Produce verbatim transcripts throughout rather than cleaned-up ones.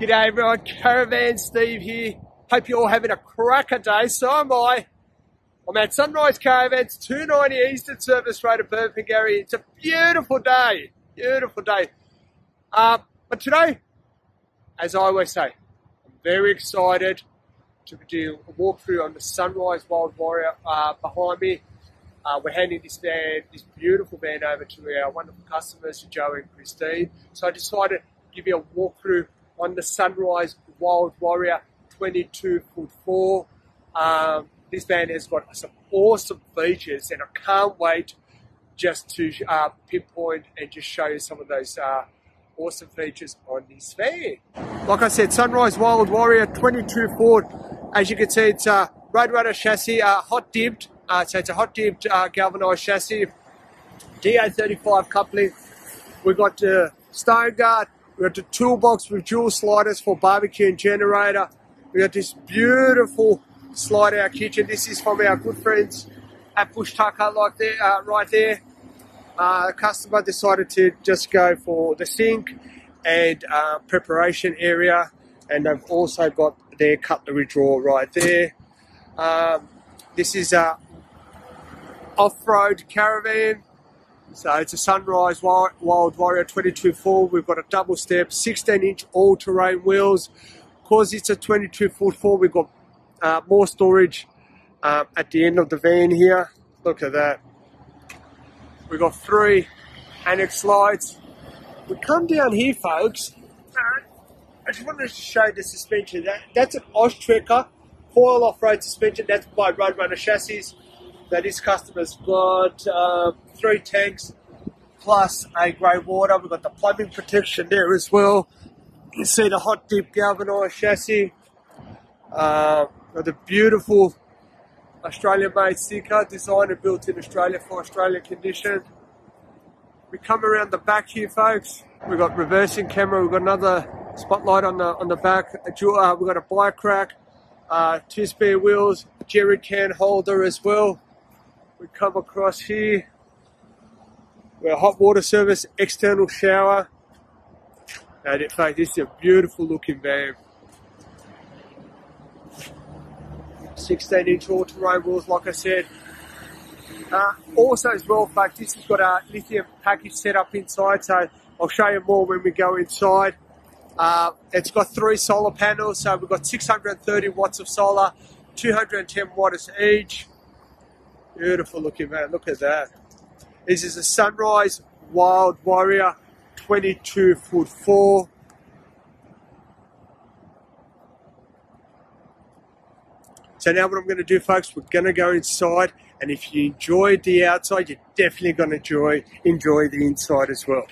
G'day everyone, Caravan Steve here. Hope you're all having a cracker day, so am I. I'm at Sunrise Caravans, two ninety Eastern Service Road at Burpengary. It's a beautiful day, beautiful day. Uh, but today, as I always say, I'm very excited to do a walkthrough on the Sunrise Wild Warrior uh, behind me. Uh, we're handing this van, this beautiful van over to our wonderful customers, Joe and Christine. So I decided to give you a walkthrough on the Sunrise Wild Warrior twenty-two foot four. Um, this van has got some awesome features and I can't wait just to uh, pinpoint and just show you some of those uh, awesome features on this van. Like I said, Sunrise Wild Warrior twenty-two Ford. As you can see, it's a Roadrunner chassis, uh, hot dipped. Uh, so it's a hot dipped uh, galvanized chassis, D A thirty-five coupling. We've got the stone guard. We've got the toolbox with dual sliders for barbecue and generator. We've got this beautiful slide-out kitchen. This is from our good friends at Bush Tucker, like there, uh, right there. Uh, the customer decided to just go for the sink and uh, preparation area. And they've also got their cutlery drawer right there. Um, this is a off-road caravan. So it's a Sunrise Wild Warrior twenty-two four. We've got a double step, sixteen inch all-terrain wheels. Because it's a twenty-two foot four, we've got uh, more storage uh, at the end of the van here. Look at that. We've got three annex lights. We come down here, folks. Uh, I just wanted to show the suspension. That, that's an Osh Trekker foil off-road suspension. That's by Roadrunner chassis. That this customer's got uh, three tanks plus a grey water. We've got the plumbing protection there as well. You see the hot dip galvanised chassis. Uh, got the beautiful Australian-made sticker, designed and built in Australia for Australian condition. We come around the back here, folks. We've got reversing camera. We've got another spotlight on the on the back. Uh, we've got a bike rack, uh, two spare wheels, jerry can holder as well. We come across here, we're a hot water service, external shower. And in fact, this is a beautiful looking van. sixteen inch all-terrain wheels, like I said. Uh, also as well, in fact, this has got a lithium package set up inside, so I'll show you more when we go inside. Uh, it's got three solar panels, so we've got six hundred thirty watts of solar, two hundred ten watts each. Beautiful looking van, look at that. This is a Sunrise Wild Warrior twenty-two foot four. So now what I'm going to do, folks, we're going to go inside, and if you enjoyed the outside, you're definitely going to enjoy, enjoy the inside as well.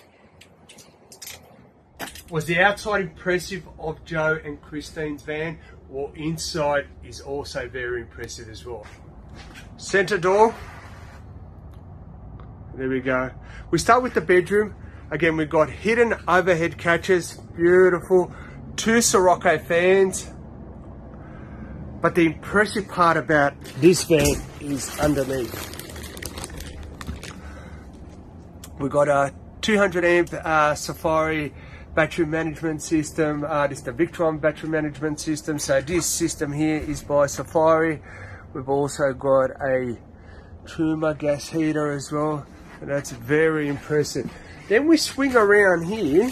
Was the outside impressive of Joe and Christine's van? Well, inside is also very impressive as well. Center door. There we go. We start with the bedroom. Again, we've got hidden overhead catches, beautiful, two Sirocco fans. But the impressive part about this van is underneath. We've got a two hundred amp uh, SAFIERY battery management system. Uh, this is the Victron battery management system. So this system here is by SAFIERY. We've also got a Truma gas heater as well. And that's very impressive. Then we swing around here,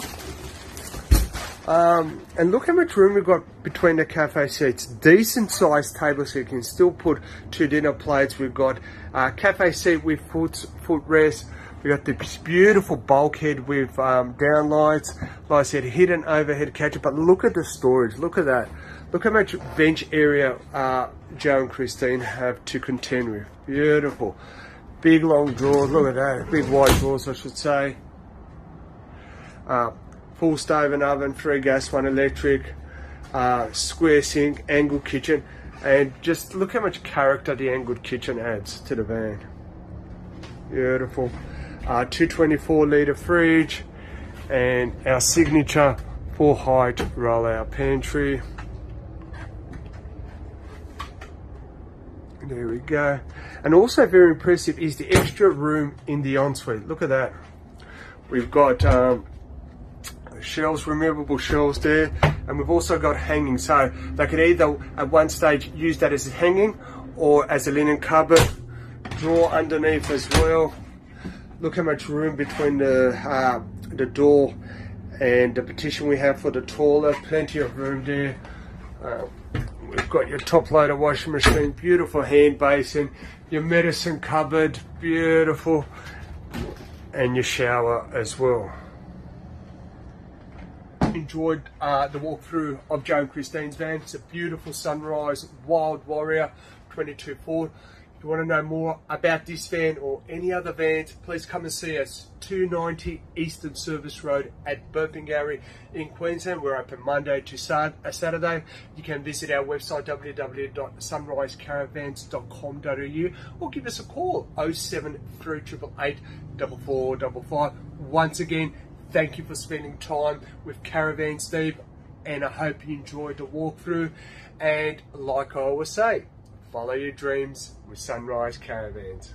um, and look how much room we've got between the cafe seats. Decent sized table, so you can still put two dinner plates. We've got a cafe seat with foot footrest. We've got this beautiful bulkhead with um, downlights. Like I said, hidden overhead catcher, but look at the storage, look at that. Look how much bench area uh, Joe and Christine have to contend with. Beautiful. Big long drawers, look at that. Big wide drawers, I should say. Uh, full stove and oven, three gas, one electric, uh, square sink, angled kitchen, and just look how much character the angled kitchen adds to the van. Beautiful. Uh, two twenty-four litre fridge, and our signature full height roll-out pantry. There we go. And also very impressive is the extra room in the ensuite. Look at that. We've got um, shelves, removable shelves there, and we've also got hanging, so they could either at one stage use that as a hanging or as a linen cupboard. Drawer underneath as well. Look how much room between the uh, the door and the partition we have for the toilet. Plenty of room there. Uh, we've got your top loader washing machine, beautiful hand basin, your medicine cupboard, beautiful, and your shower as well. Enjoyed uh, the walkthrough of Joe and Christine's van. It's a beautiful Sunrise Wild Warrior twenty-two Ford. If you want to know more about this van or any other vans, please come and see us, two ninety Eastern Service Road at Burpengary in Queensland. We're open Monday to Saturday. You can visit our website w w w dot sunrise caravans dot com dot a u or give us a call oh seven three eight eight eight four four five five. Once again, thank you for spending time with Caravan Steve, and I hope you enjoyed the walkthrough. And like I always say, follow your dreams with Sunrise Caravans.